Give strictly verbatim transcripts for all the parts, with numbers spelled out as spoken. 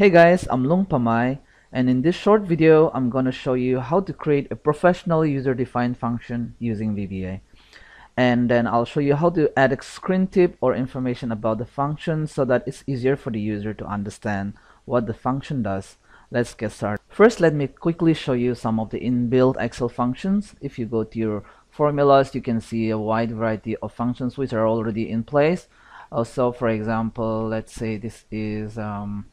Hey guys, I'm Lung Pamai, and in this short video I'm going to show you how to create a professional user-defined function using V B A, and then I'll show you how to add a screen tip or information about the function so that it's easier for the user to understand what the function does. Let's get started. First, let me quickly show you some of the inbuilt Excel functions. If you go to your formulas, you can see a wide variety of functions which are already in place. Also, for example, let's say this is um,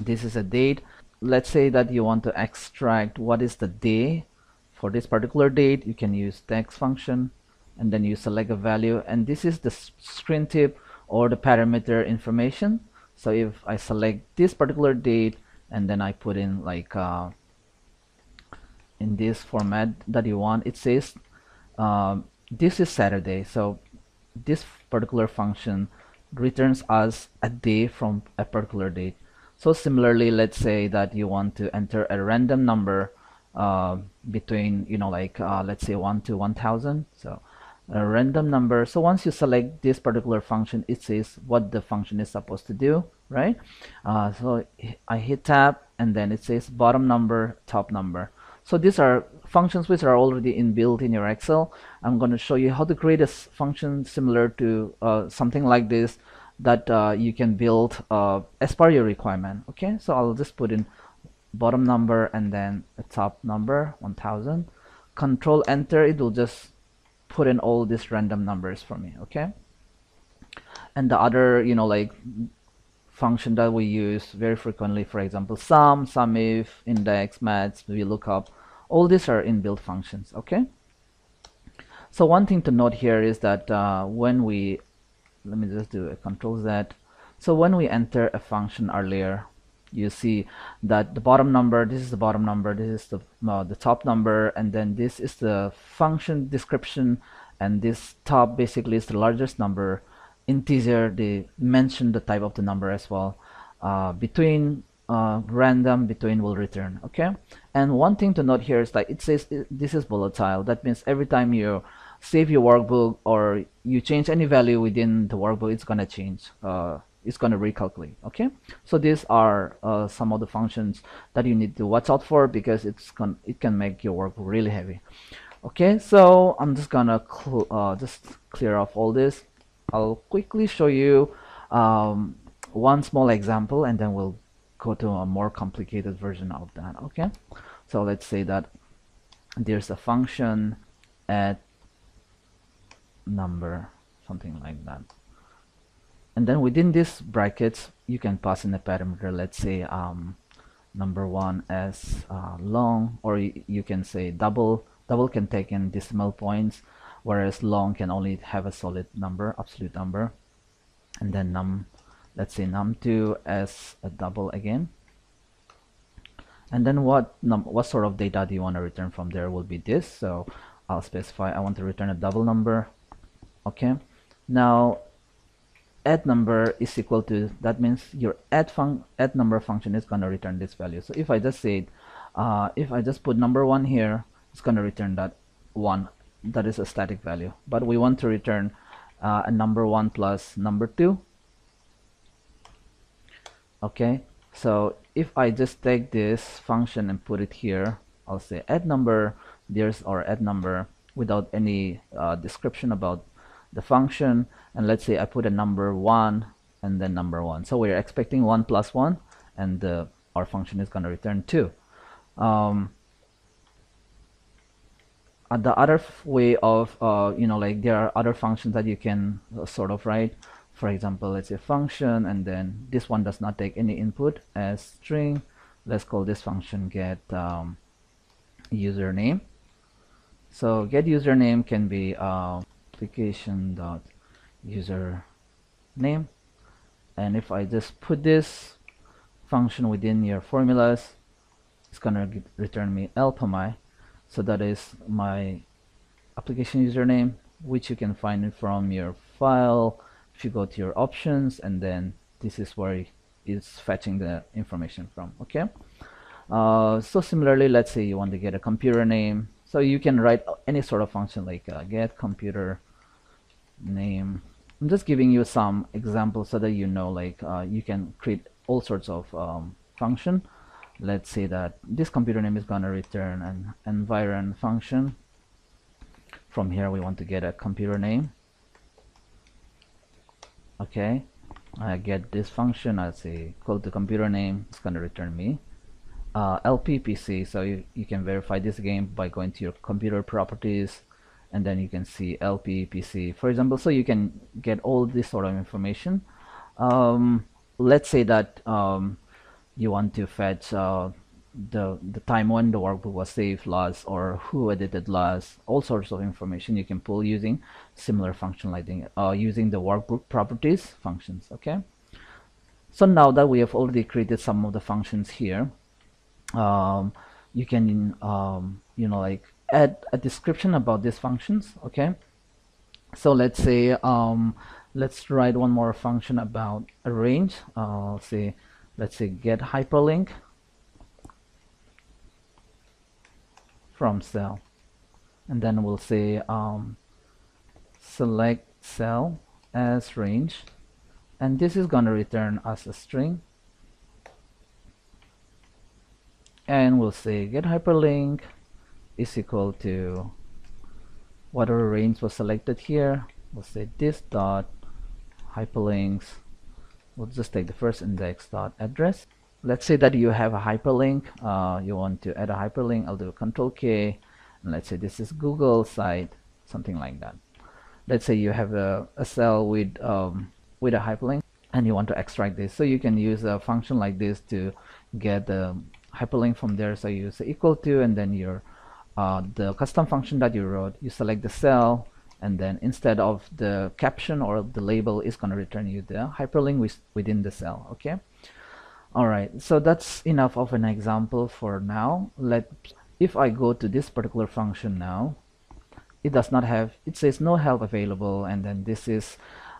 this is a date. Let's say that you want to extract what is the day for this particular date. You can use text function and then you select a value, and this is the screen tip or the parameter information. So if I select this particular date and then I put in like uh, in this format that you want, it says um, this is Saturday. So this particular function returns us a day from a particular date. So similarly, let's say that you want to enter a random number uh, between, you know, like uh, let's say one to one thousand. So a random number. So once you select this particular function, it says what the function is supposed to do, right? Uh, so I hit tab and then it says bottom number, top number. So these are functions which are already inbuilt in your Excel. I'm going to show you how to create a function similar to uh, something like this that uh, you can build uh, as per your requirement. Okay, so I'll just put in bottom number and then a top number, one thousand. Control enter, it will just put in all these random numbers for me. Okay, and the other, you know, like function that we use very frequently, for example, sum, sum if, index, match, VLOOKUP, all these are inbuilt functions. Okay, so one thing to note here is that uh, when we let me just do a control Z. So when we enter a function earlier, you see that the bottom number, this is the bottom number, this is the, uh, the top number, and then this is the function description, and this top basically is the largest number. Integer, they mention the type of the number as well. Uh, between uh, random, between will return. Okay, and one thing to note here is that it says it, this is volatile. That means every time you save your workbook or you change any value within the workbook, it's gonna change, uh, it's gonna recalculate. Okay, so these are uh, some of the functions that you need to watch out for, because it's gonna it can make your workbook really heavy. Okay, so I'm just gonna cl uh, just clear off all this. I'll quickly show you um, one small example, and then we'll go to a more complicated version of that. Okay, so let's say that there's a function at number, something like that, and then within this brackets you can pass in a parameter. Let's say um, number one as uh, long, or you can say double. Double can take in decimal points, whereas long can only have a solid number, absolute number. And then num, let's say num two as a double again, and then what num what sort of data do you want to return from there will be this. So I'll specify I want to return a double number. Okay, now add number is equal to, that means your add func add number function is going to return this value. So if I just say uh, if I just put number one here, it's going to return that one, that is a static value, but we want to return uh, a number one plus number two. Okay, so if I just take this function and put it here, I'll say add number there's or add number without any uh, description about the function, and let's say I put a number one and then number one. So we're expecting one plus one, and the, our function is going to return two. Um, the other way of uh, you know, like there are other functions that you can sort of write. For example, let's say function, and then this one does not take any input as string. Let's call this function get um, username. So get username can be uh, application dot username, and if I just put this function within your formulas, it's gonna get, return me L P M I. So that is my application username, which you can find it from your file. If you go to your options, and then this is where it's fetching the information from. Okay, uh, so similarly, let's say you want to get a computer name. So you can write any sort of function like uh, get computer name. I'm just giving you some examples so that you know, like uh, you can create all sorts of um, function. Let's say that this computer name is gonna return an environ function. From here we want to get a computer name. Okay, I get this function, I say call to computer name, it's gonna return me. Uh, L P P C, so you, you can verify this game by going to your computer properties, and then you can see L P P C, for example. So you can get all this sort of information. Um, let's say that um, you want to fetch uh, the the time when the workbook was saved last, or who edited last, all sorts of information you can pull using similar function like the, uh, using the workbook properties functions. Okay, so now that we have already created some of the functions here, um, you can um, you know, like add a description about these functions. Okay, so let's say um, let's write one more function about a range. I'll uh, say let's say get hyperlink from cell, and then we'll say um, select cell as range, and this is going to return us a string, and we'll say get hyperlink is equal to whatever range was selected here. We'll say this dot hyperlinks, we'll just take the first index dot address. Let's say that you have a hyperlink, uh, you want to add a hyperlink. I'll do control K, and let's say this is Google site, something like that. Let's say you have a, a cell with um, with a hyperlink and you want to extract this, so you can use a function like this to get the hyperlink from there. So you say equal to, and then your uh, the custom function that you wrote, you select the cell, and then instead of the caption or the label, is going to return you the hyperlink with, within the cell. Okay, all right, so that's enough of an example for now. Let if I go to this particular function now, it does not have, it says no help available, and then this is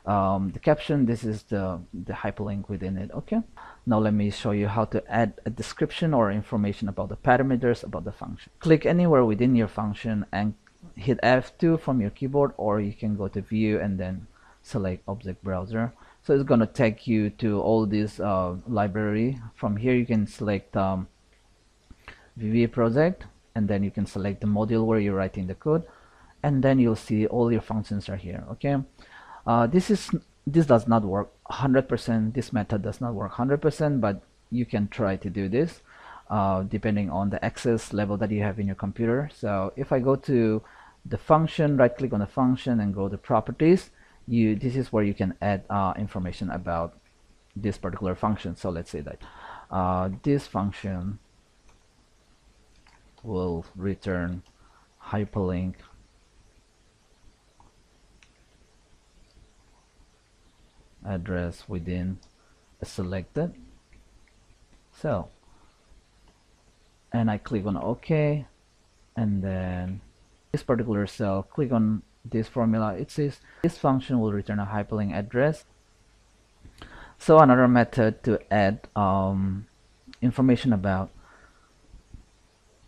um, the caption, this is the the hyperlink within it. Okay, now let me show you how to add a description or information about the parameters about the function. Click anywhere within your function and hit F two from your keyboard, or you can go to view and then select object browser. So it's going to take you to all this uh, library. From here you can select um, V B A project, and then you can select the module where you're writing the code, and then you'll see all your functions are here. Okay, uh, this is this does not work one hundred percent, this method does not work one hundred percent, but you can try to do this uh, depending on the access level that you have in your computer. So if I go to the function, right click on the function and go to properties, you this is where you can add uh, information about this particular function. So let's say that uh, this function will return hyperlink address within a selected cell, and I click on OK, and then this particular cell, click on this formula, it says this function will return a hyperlink address. So another method to add um, information about,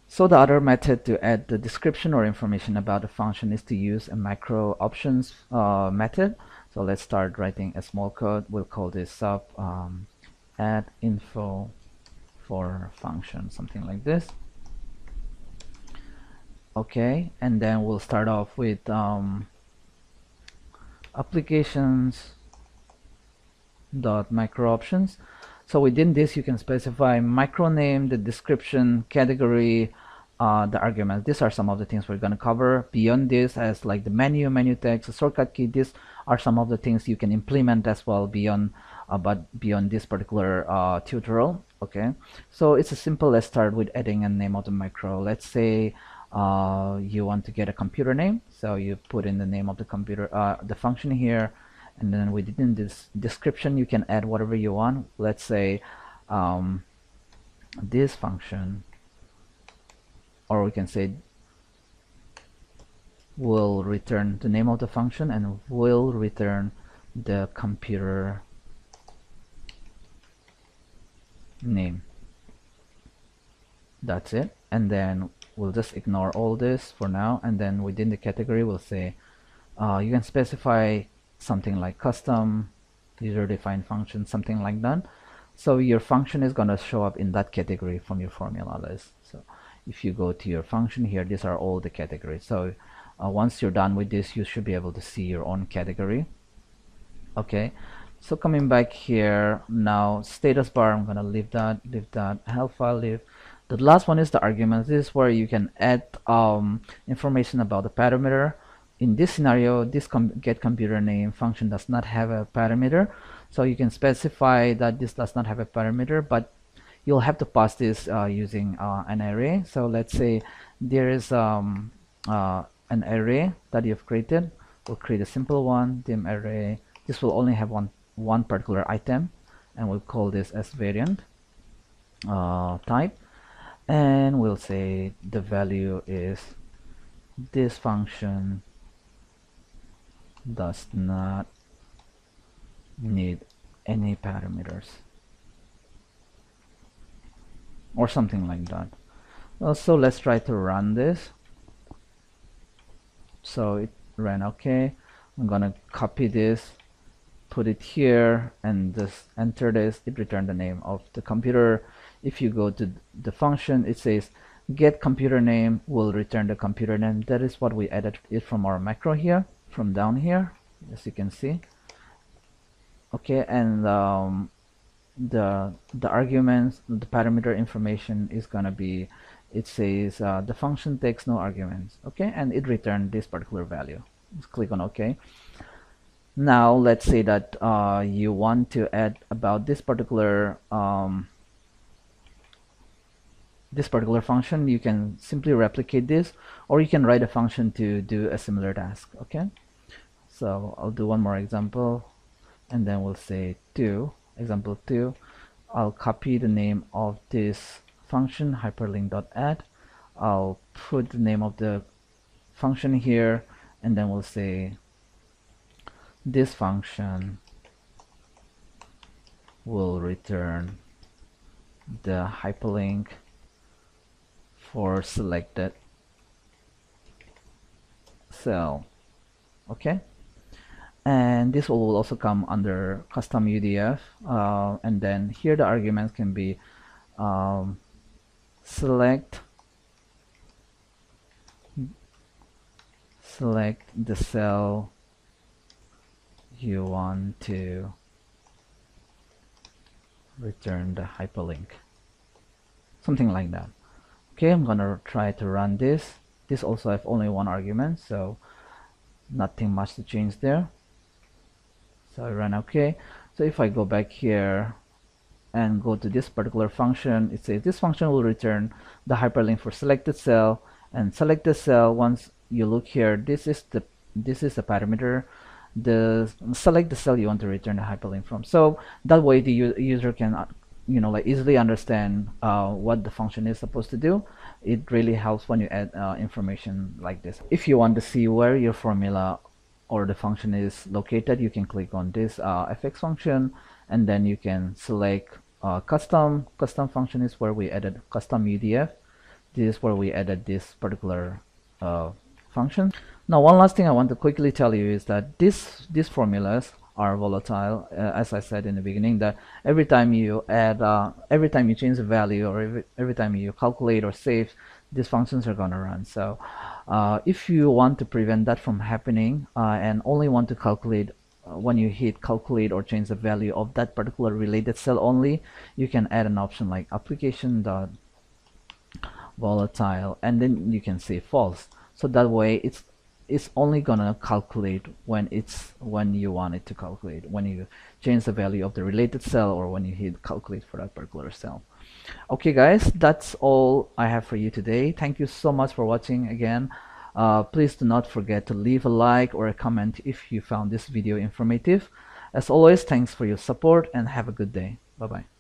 so the other method to add the description or information about the function is to use a macro options uh, method. So let's start writing a small code. We'll call this up um, add info for function, something like this. Okay, and then we'll start off with um, applications dot micro options. So within this you can specify micro name, the description, category, uh, the arguments. These are some of the things we're going to cover. Beyond this, as like the menu, menu text, the shortcut key, these are some of the things you can implement as well beyond uh, but beyond this particular uh, tutorial. Okay, so it's as simple as start with adding a name of the micro. Let's say Uh, you want to get a computer name, so you put in the name of the computer, uh, the function here, and then within this description you can add whatever you want. Let's say um, this function, or we can say will return the name of the function and will return the computer name. That's it, and then we'll just ignore all this for now, and then within the category we'll say uh, you can specify something like custom, user-defined function, something like that. So your function is going to show up in that category from your formula list. So if you go to your function here, these are all the categories. So uh, once you're done with this, you should be able to see your own category. Okay, so coming back here now, status bar, I'm going to leave that, leave that, help file, leave. The last one is the arguments. This is where you can add um, information about the parameter. In this scenario, this com get computer name function does not have a parameter, so you can specify that this does not have a parameter, but you'll have to pass this uh, using uh, an array. So let's say there is um, uh, an array that you've created. We'll create a simple one, dim array. This will only have one one particular item, and we'll call this as variant uh, type, and we'll say the value is this function does not need any parameters or something like that. Also, let's try to run this. So it ran okay. I'm gonna copy this, put it here, and just enter this. It returned the name of the computer. If you go to the function, it says get computer name will return the computer name. That is what we added it from our macro here, from down here, as you can see. Okay, and um, the the arguments, the parameter information is gonna be, it says uh, the function takes no arguments. Okay, and it returned this particular value. Let's click on OK. Now let's say that uh, you want to add about this particular um, this particular function. You can simply replicate this, or you can write a function to do a similar task. Okay, so I'll do one more example, and then we'll say two, example two. I'll copy the name of this function, hyperlink.add. I'll put the name of the function here, and then we'll say this function will return the hyperlink for selected cell. Okay, and this will also come under custom U D F, uh, and then here the arguments can be um, select select the cell you want to return the hyperlink, something like that. Okay, I'm gonna try to run this. This also have only one argument, so nothing much to change there. So I run okay. So if I go back here and go to this particular function, it says this function will return the hyperlink for selected cell, and selected cell, once you look here, this is the this is the parameter, the select the cell you want to return the hyperlink from. So that way the user can, you know, like easily understand uh, what the function is supposed to do. It really helps when you add uh, information like this. If you want to see where your formula or the function is located, you can click on this uh, F X function, and then you can select uh, custom. Custom function is where we added custom U D F. This is where we added this particular uh, function. Now, one last thing I want to quickly tell you is that this these formulas are volatile. Uh, as I said in the beginning, that every time you add, uh, every time you change the value, or every, every time you calculate or save, these functions are going to run. So, uh, if you want to prevent that from happening uh, and only want to calculate uh, when you hit calculate or change the value of that particular related cell only, you can add an option like application.volatile, and then you can say false. So that way, it's it's only gonna calculate when it's when you want it to calculate, when you change the value of the related cell, or when you hit calculate for that particular cell. Okay guys, that's all I have for you today. Thank you so much for watching again. Uh, please do not forget to leave a like or a comment if you found this video informative. As always, thanks for your support, and have a good day. Bye bye.